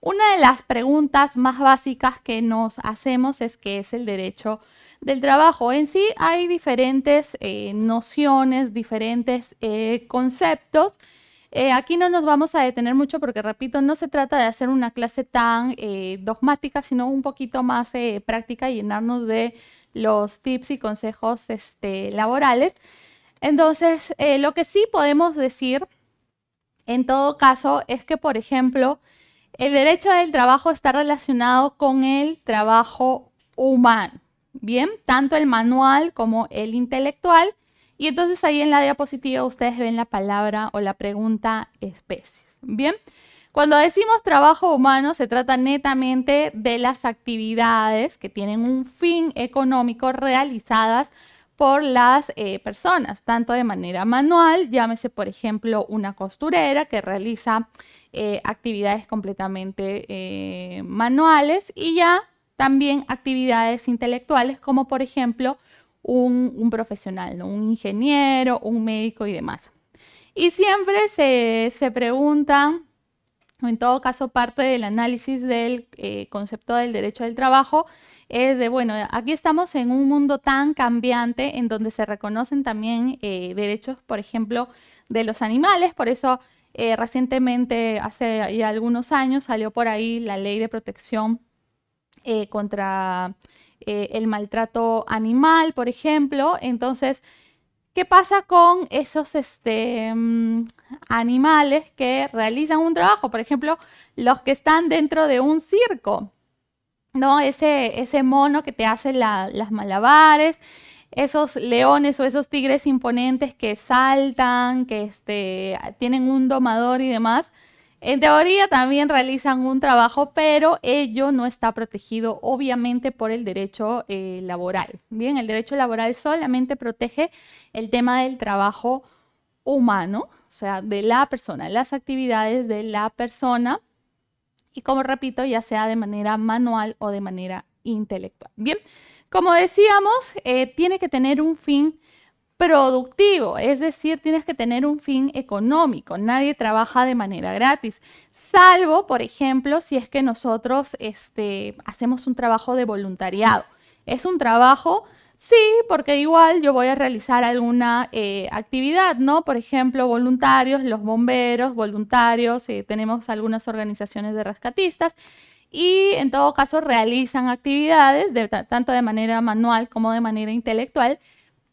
Una de las preguntas más básicas que nos hacemos es qué es el derecho del trabajo. En sí hay diferentes nociones, diferentes conceptos. Aquí no nos vamos a detener mucho porque, repito, no se trata de hacer una clase tan dogmática, sino un poquito más práctica y llenarnos de los tips y consejos laborales. Entonces, lo que sí podemos decir, en todo caso, es que, por ejemplo, el derecho del trabajo está relacionado con el trabajo humano, ¿bien? Tanto el manual como el intelectual. Y entonces ahí en la diapositiva ustedes ven la palabra o la pregunta especies, ¿bien? Cuando decimos trabajo humano se trata netamente de las actividades que tienen un fin económico realizadas por las personas, tanto de manera manual, llámese por ejemplo una costurera que realiza actividades completamente manuales, y ya también actividades intelectuales como por ejemplo un profesional, ¿no? Un ingeniero, un médico y demás. Y siempre se preguntan, o en todo caso parte del análisis del concepto del derecho del trabajo, es de, bueno, aquí estamos en un mundo tan cambiante en donde se reconocen también derechos, por ejemplo, de los animales. Por eso recientemente, hace ya algunos años, salió por ahí la ley de protección contra el maltrato animal, por ejemplo. Entonces, ¿qué pasa con esos animales que realizan un trabajo? Por ejemplo, los que están dentro de un circo, ¿no? Ese mono que te hace las malabares, esos leones o esos tigres imponentes que saltan, que tienen un domador y demás. En teoría también realizan un trabajo, pero ello no está protegido obviamente por el derecho laboral. Bien, el derecho laboral solamente protege el tema del trabajo humano, o sea, de la persona, las actividades de la persona, y como repito, ya sea de manera manual o de manera intelectual. Bien, como decíamos, tiene que tener un fin productivo, es decir, tienes que tener un fin económico. Nadie trabaja de manera gratis, salvo, por ejemplo, si es que nosotros hacemos un trabajo de voluntariado. ¿Es un trabajo? Sí, porque igual yo voy a realizar alguna actividad, ¿no? Por ejemplo, voluntarios, los bomberos, voluntarios, tenemos algunas organizaciones de rescatistas, y en todo caso realizan actividades tanto de manera manual como de manera intelectual,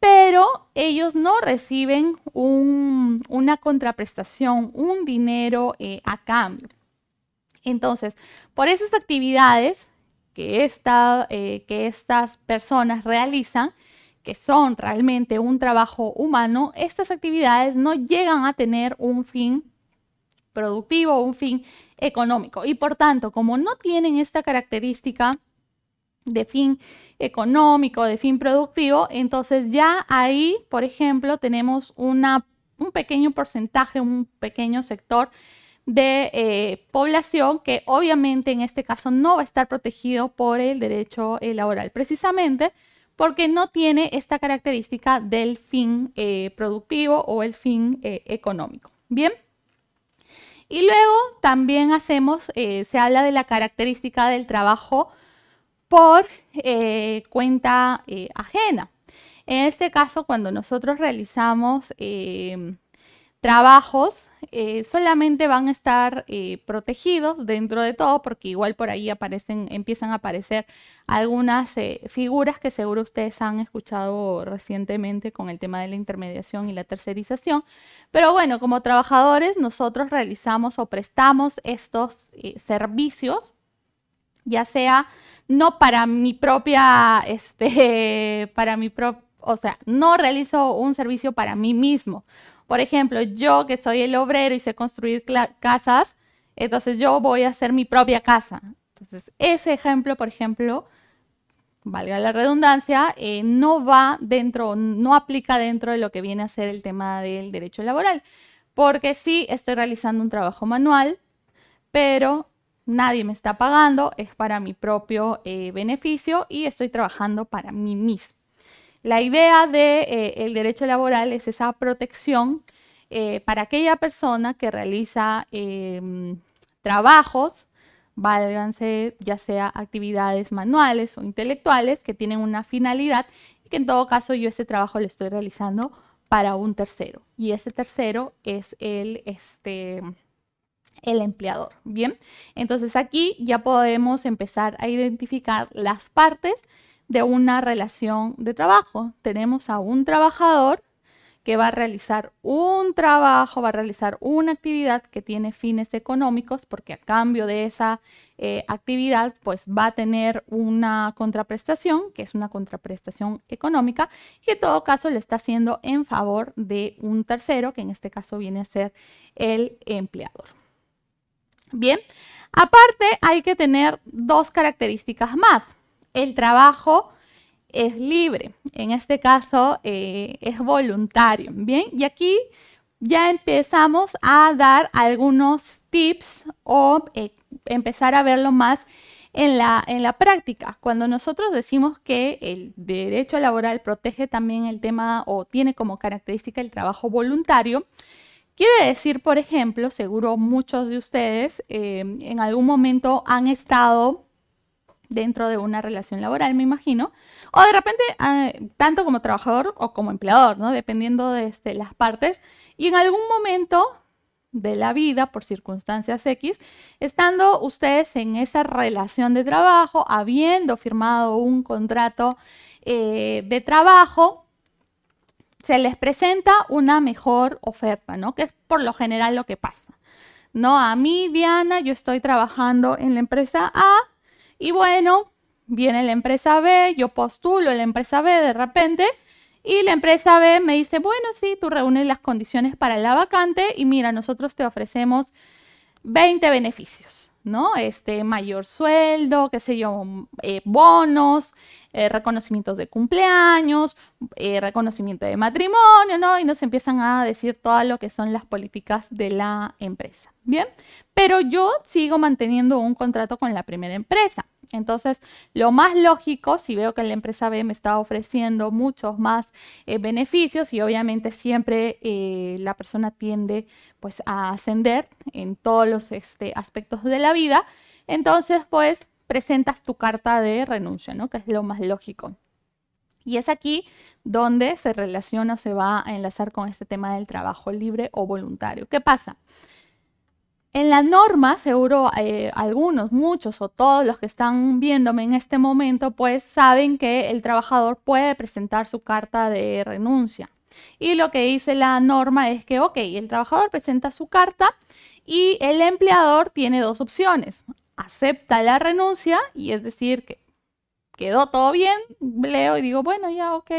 pero ellos no reciben una contraprestación, un dinero a cambio. Entonces, por esas actividades que estas personas realizan, que son realmente un trabajo humano, estas actividades no llegan a tener un fin productivo, un fin económico. Y por tanto, como no tienen esta característica de fin económico, de fin productivo, entonces ya ahí, por ejemplo, tenemos un pequeño porcentaje, un pequeño sector de población que obviamente en este caso no va a estar protegido por el derecho laboral, precisamente porque no tiene esta característica del fin productivo o el fin económico. Bien. Y luego también se habla de la característica del trabajo por cuenta ajena. En este caso, cuando nosotros realizamos trabajos, solamente van a estar protegidos dentro de todo, porque igual por ahí empiezan a aparecer algunas figuras que seguro ustedes han escuchado recientemente con el tema de la intermediación y la tercerización. Pero bueno, como trabajadores nosotros realizamos o prestamos estos servicios, ya sea no para mi propia, o sea, no realizo un servicio para mí mismo. Por ejemplo, yo que soy el obrero y sé construir casas, entonces yo voy a hacer mi propia casa. Entonces, ese ejemplo, por ejemplo, valga la redundancia, no va dentro, no aplica dentro de lo que viene a ser el tema del derecho laboral, porque sí estoy realizando un trabajo manual, pero nadie me está pagando, es para mi propio beneficio y estoy trabajando para mí mismo. La idea del derecho laboral es esa protección para aquella persona que realiza trabajos válganse ya sea actividades manuales o intelectuales que tienen una finalidad y que en todo caso yo este trabajo lo estoy realizando para un tercero. Y ese tercero es el empleador. Bien, entonces aquí ya podemos empezar a identificar las partes de una relación de trabajo. Tenemos a un trabajador que va a realizar un trabajo, va a realizar una actividad que tiene fines económicos, porque a cambio de esa actividad pues va a tener una contraprestación, que es una contraprestación económica, y en todo caso lo está haciendo en favor de un tercero, que en este caso viene a ser el empleador. Bien, aparte hay que tener dos características más. El trabajo es libre, en este caso es voluntario, ¿bien? Y aquí ya empezamos a dar algunos tips o empezar a verlo más en la práctica. Cuando nosotros decimos que el derecho laboral protege también el tema o tiene como característica el trabajo voluntario, quiere decir, por ejemplo, seguro muchos de ustedes en algún momento han estado dentro de una relación laboral, me imagino, o de repente tanto como trabajador o como empleador, ¿no? Dependiendo de las partes, y en algún momento de la vida, por circunstancias X, estando ustedes en esa relación de trabajo, habiendo firmado un contrato de trabajo, se les presenta una mejor oferta, ¿no? Que es por lo general lo que pasa. No, a mí, Diana, yo estoy trabajando en la empresa A, y bueno, viene la empresa B, yo postulo en la empresa B de repente y la empresa B me dice, bueno, sí, tú reúnes las condiciones para la vacante y mira, nosotros te ofrecemos 20 beneficios, ¿no? Mayor sueldo, qué sé yo, bonos, reconocimientos de cumpleaños, reconocimiento de matrimonio, ¿no? Y nos empiezan a decir todo lo que son las políticas de la empresa, ¿bien? Pero yo sigo manteniendo un contrato con la primera empresa. Entonces, lo más lógico, si veo que la empresa B me está ofreciendo muchos más beneficios y obviamente siempre la persona tiende pues a ascender en todos los aspectos de la vida, entonces pues presentas tu carta de renuncia, ¿no? Que es lo más lógico. Y es aquí donde se relaciona o se va a enlazar con este tema del trabajo libre o voluntario. ¿Qué pasa? En la norma, seguro algunos, muchos o todos los que están viéndome en este momento, pues saben que el trabajador puede presentar su carta de renuncia. Y lo que dice la norma es que, ok, el trabajador presenta su carta y el empleador tiene dos opciones. Acepta la renuncia y es decir, que quedó todo bien, leo y digo, bueno, ya, ok,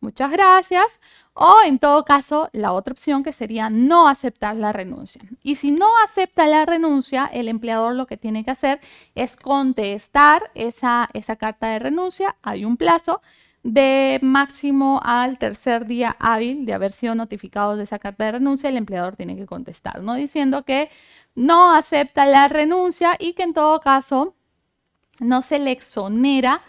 muchas gracias. O en todo caso, la otra opción que sería no aceptar la renuncia. Y si no acepta la renuncia, el empleador lo que tiene que hacer es contestar esa carta de renuncia. Hay un plazo de máximo al tercer día hábil de haber sido notificados de esa carta de renuncia. El empleador tiene que contestar, ¿no? Diciendo que no acepta la renuncia y que en todo caso no se le exonera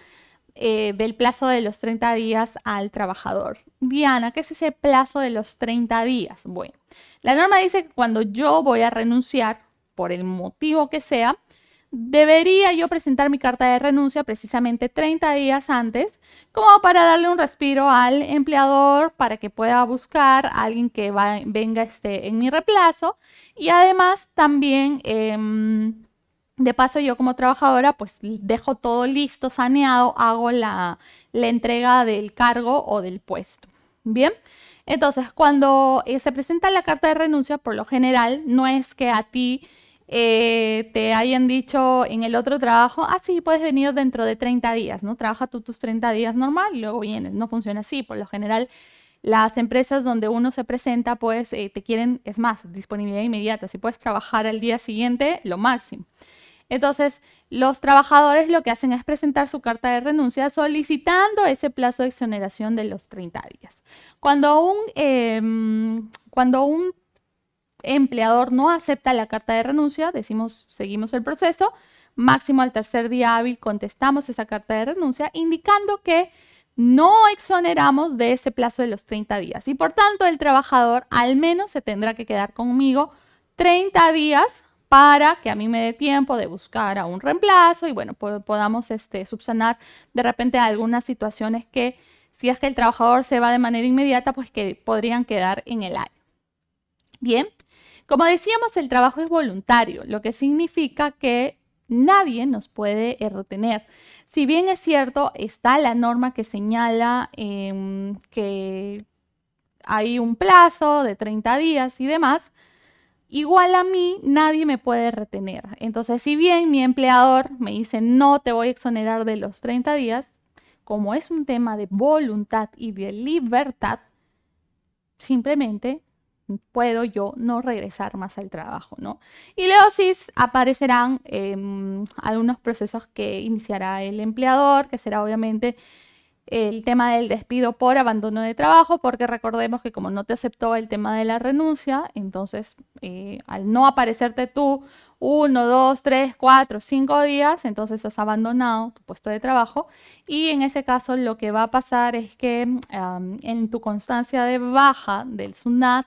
del plazo de los 30 días al trabajador. Diana, ¿qué es ese plazo de los 30 días? Bueno, la norma dice que cuando yo voy a renunciar, por el motivo que sea, debería yo presentar mi carta de renuncia precisamente 30 días antes, como para darle un respiro al empleador, para que pueda buscar a alguien que venga en mi reemplazo. Y además también de paso, yo como trabajadora, pues dejo todo listo, saneado, hago la entrega del cargo o del puesto. Bien, entonces cuando se presenta la carta de renuncia, por lo general, no es que a ti te hayan dicho en el otro trabajo, ah, sí, puedes venir dentro de 30 días, ¿no? Trabaja tú tus 30 días normal y luego vienes. No funciona así, por lo general. Las empresas donde uno se presenta, pues te quieren, es más, disponibilidad inmediata. Si puedes trabajar al día siguiente, lo máximo. Entonces, los trabajadores lo que hacen es presentar su carta de renuncia solicitando ese plazo de exoneración de los 30 días. Cuando un empleador no acepta la carta de renuncia, decimos, seguimos el proceso, máximo al tercer día hábil contestamos esa carta de renuncia, indicando que no exoneramos de ese plazo de los 30 días y por tanto el trabajador al menos se tendrá que quedar conmigo 30 días para que a mí me dé tiempo de buscar a un reemplazo y bueno, podamos subsanar de repente algunas situaciones que, si es que el trabajador se va de manera inmediata, pues que podrían quedar en el aire. Bien, como decíamos, el trabajo es voluntario, lo que significa que nadie nos puede retener. Si bien es cierto, está la norma que señala que hay un plazo de 30 días y demás, igual a mí nadie me puede retener. Entonces, si bien mi empleador me dice no te voy a exonerar de los 30 días, como es un tema de voluntad y de libertad, simplemente puedo yo no regresar más al trabajo, ¿no? Y luego sí aparecerán algunos procesos que iniciará el empleador, que será obviamente el tema del despido por abandono de trabajo, porque recordemos que como no te aceptó el tema de la renuncia, entonces al no aparecerte tú 1, 2, 3, 4, 5 días, entonces has abandonado tu puesto de trabajo y en ese caso lo que va a pasar es que en tu constancia de baja del SUNAT,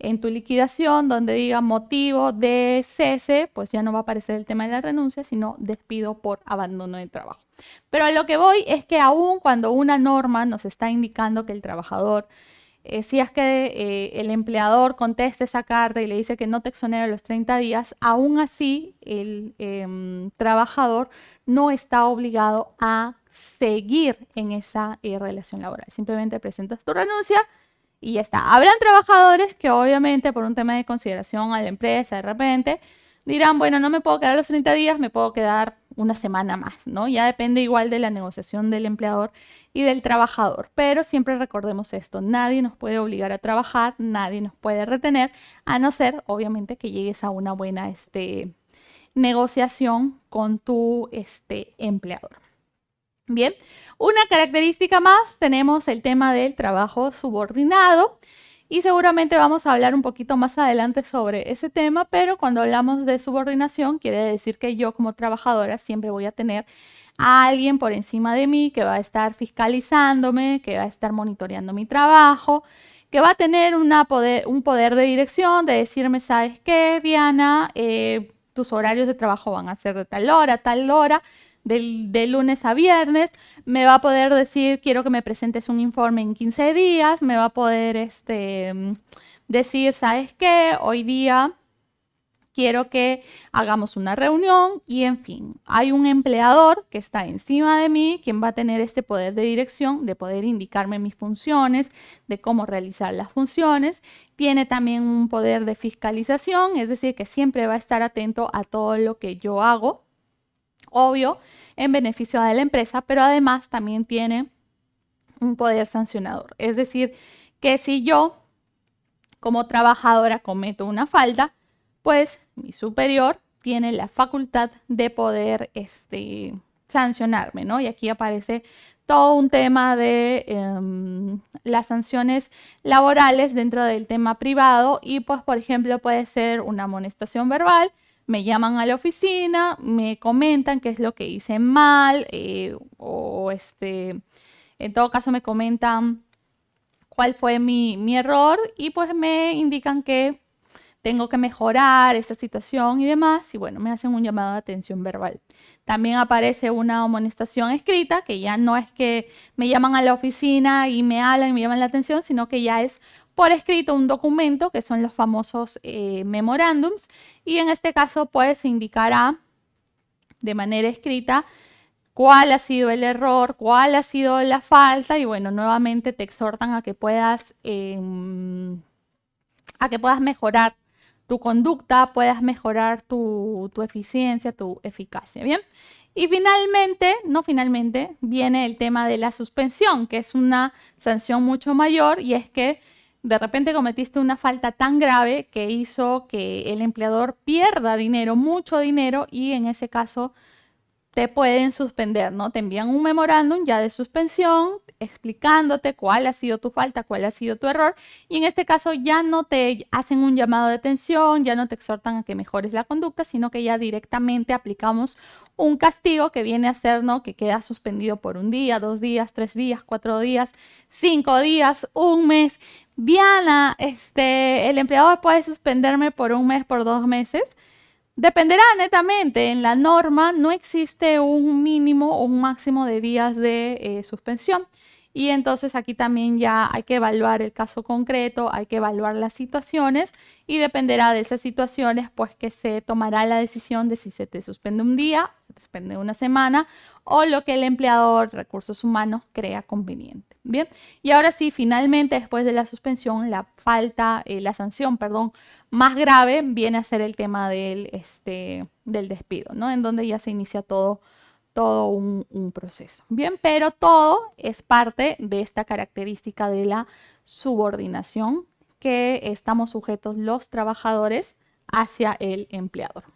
en tu liquidación, donde diga motivo de cese, pues ya no va a aparecer el tema de la renuncia, sino despido por abandono de trabajo. Pero a lo que voy es que aun cuando una norma nos está indicando que el trabajador, si es que el empleador conteste esa carta y le dice que no te exonera los 30 días, aún así el trabajador no está obligado a seguir en esa relación laboral. Simplemente presentas tu renuncia y ya está. Habrán trabajadores que obviamente por un tema de consideración a la empresa de repente dirán, bueno, no me puedo quedar los 30 días, me puedo quedar una semana más, ¿no? Ya depende igual de la negociación del empleador y del trabajador. Pero siempre recordemos esto, nadie nos puede obligar a trabajar, nadie nos puede retener, a no ser, obviamente, que llegues a una buena negociación con tu empleador. Bien, una característica más, tenemos el tema del trabajo subordinado y seguramente vamos a hablar un poquito más adelante sobre ese tema, pero cuando hablamos de subordinación quiere decir que yo como trabajadora siempre voy a tener a alguien por encima de mí que va a estar fiscalizándome, que va a estar monitoreando mi trabajo, que va a tener un poder de dirección de decirme, ¿sabes qué, Diana? Tus horarios de trabajo van a ser de tal hora, de lunes a viernes, me va a poder decir, quiero que me presentes un informe en 15 días, me va a poder decir, ¿sabes qué? Hoy día quiero que hagamos una reunión y en fin, hay un empleador que está encima de mí, quien va a tener este poder de dirección, de poder indicarme mis funciones, de cómo realizar las funciones. Tiene también un poder de fiscalización, es decir, que siempre va a estar atento a todo lo que yo hago, obvio, en beneficio de la empresa, pero además también tiene un poder sancionador. Es decir, que si yo como trabajadora cometo una falta, pues mi superior tiene la facultad de poder sancionarme, ¿no? Y aquí aparece todo un tema de las sanciones laborales dentro del tema privado y pues, por ejemplo, puede ser una amonestación verbal. Me llaman a la oficina, me comentan qué es lo que hice mal, en todo caso me comentan cuál fue mi error y pues me indican que tengo que mejorar esta situación y demás, y bueno, me hacen un llamado de atención verbal. También aparece una amonestación escrita, que ya no es que me llaman a la oficina y me hablan y me llaman la atención, sino que ya es por escrito un documento, que son los famosos memorándums, y en este caso pues se indicará de manera escrita cuál ha sido el error, cuál ha sido la falta, y bueno, nuevamente te exhortan a que puedas mejorar tu conducta, puedas mejorar tu eficiencia, tu eficacia, ¿bien? Y finalmente, viene el tema de la suspensión, que es una sanción mucho mayor, y es que de repente cometiste una falta tan grave que hizo que el empleador pierda dinero, mucho dinero, y en ese caso te pueden suspender, ¿no? Te envían un memorándum ya de suspensión explicándote cuál ha sido tu falta, cuál ha sido tu error, y en este caso ya no te hacen un llamado de atención, ya no te exhortan a que mejores la conducta, sino que ya directamente aplicamos un castigo que viene a ser, ¿no?, que queda suspendido por 1 día, 2 días, 3 días, 4 días, 5 días, 1 mes. Diana, el empleador puede suspenderme por 1 mes, por 2 meses. Dependerá netamente, en la norma no existe un mínimo o un máximo de días de suspensión. Y entonces aquí también ya hay que evaluar el caso concreto, hay que evaluar las situaciones y dependerá de esas situaciones pues que se tomará la decisión de si se te suspende un día, se te suspende una semana o lo que el empleador, recursos humanos, crea conveniente. Bien, y ahora sí, finalmente después de la suspensión, la sanción más grave viene a ser el tema del despido, ¿no? En donde ya se inicia todo un proceso. Bien, pero todo es parte de esta característica de la subordinación que estamos sujetos los trabajadores hacia el empleador.